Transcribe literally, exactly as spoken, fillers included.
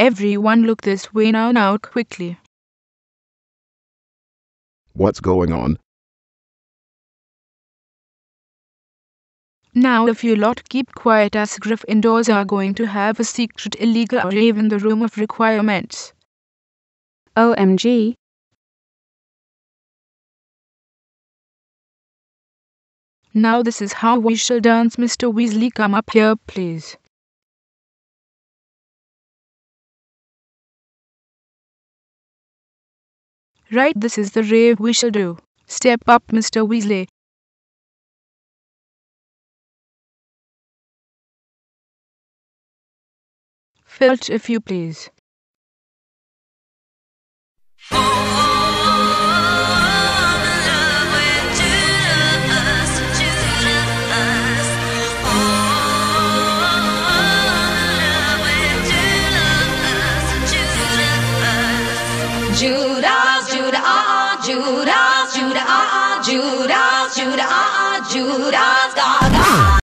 Everyone look this way now now quickly. What's going on? Now if you lot keep quiet, as Gryffindors are going to have a secret illegal rave in the Room of Requirements. O M G. Now this is how we shall dance. Mister Weasley, come up here please. Right, this is the rave we shall do. Step up, Mister Weasley. Filch, if you please. Judas, Judas, ah, Judas, Judas, Judas, Judas, Gaga.